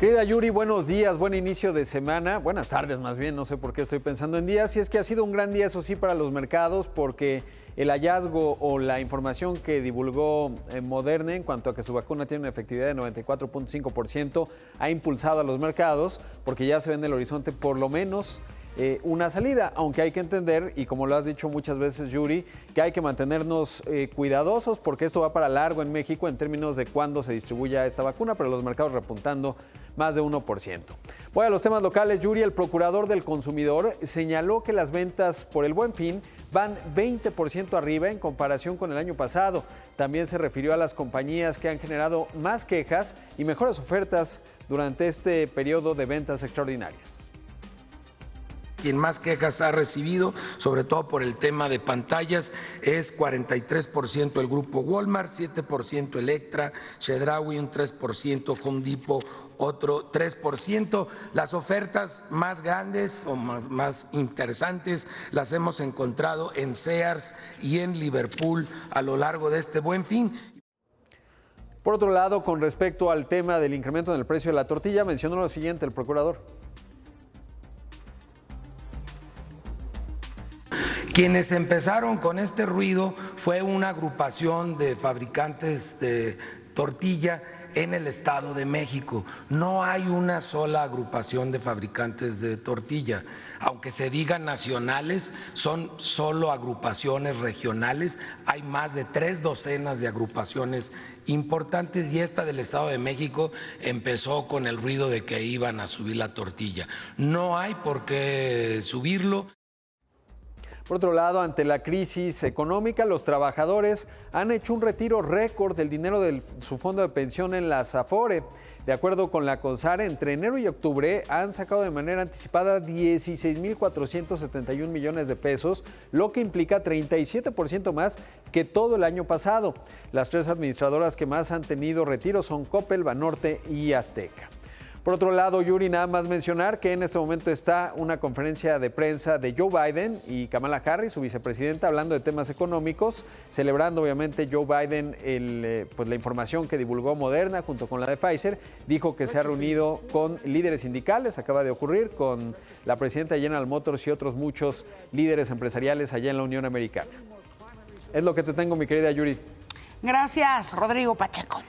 Querida Yuri, buenos días, buen inicio de semana, buenas tardes más bien, no sé por qué estoy pensando en días, y es que ha sido un gran día, eso sí, para los mercados, porque el hallazgo o la información que divulgó Moderna en cuanto a que su vacuna tiene una efectividad de 94.5% ha impulsado a los mercados, porque ya se ve en el horizonte por lo menos una salida, aunque hay que entender, y como lo has dicho muchas veces, Yuri, que hay que mantenernos cuidadosos porque esto va para largo en México en términos de cuándo se distribuya esta vacuna, pero los mercados repuntando más de 1%. Voy a los temas locales, Yuri. El procurador del consumidor señaló que las ventas por el Buen Fin van 20% arriba en comparación con el año pasado. También se refirió a las compañías que han generado más quejas y mejores ofertas durante este periodo de ventas extraordinarias. Quien más quejas ha recibido, sobre todo por el tema de pantallas, es 43% el grupo Walmart, 7% Electra, Chedraui, un 3%, Condipo, otro 3%. Las ofertas más grandes o más interesantes las hemos encontrado en Sears y en Liverpool a lo largo de este Buen Fin. Por otro lado, con respecto al tema del incremento en el precio de la tortilla, mencionó lo siguiente el procurador. Quienes empezaron con este ruido fue una agrupación de fabricantes de tortilla en el Estado de México. No hay una sola agrupación de fabricantes de tortilla. Aunque se digan nacionales, son solo agrupaciones regionales. Hay más de 3 docenas de agrupaciones importantes y esta del Estado de México empezó con el ruido de que iban a subir la tortilla. No hay por qué subirlo. Por otro lado, ante la crisis económica, los trabajadores han hecho un retiro récord del dinero de su fondo de pensión en las Afore. De acuerdo con la CONSAR, entre enero y octubre han sacado de manera anticipada 16.471 millones de pesos, lo que implica 37% más que todo el año pasado. Las 3 administradoras que más han tenido retiros son Coppel, Banorte y Azteca. Por otro lado, Yuri, nada más mencionar que en este momento está una conferencia de prensa de Joe Biden y Kamala Harris, su vicepresidenta, hablando de temas económicos, celebrando obviamente Joe Biden la información que divulgó Moderna junto con la de Pfizer. Dijo que se ha reunido con líderes sindicales, acaba de ocurrir, con la presidenta de General Motors y otros muchos líderes empresariales allá en la Unión Americana. Es lo que te tengo, mi querida Yuri. Gracias, Rodrigo Pacheco.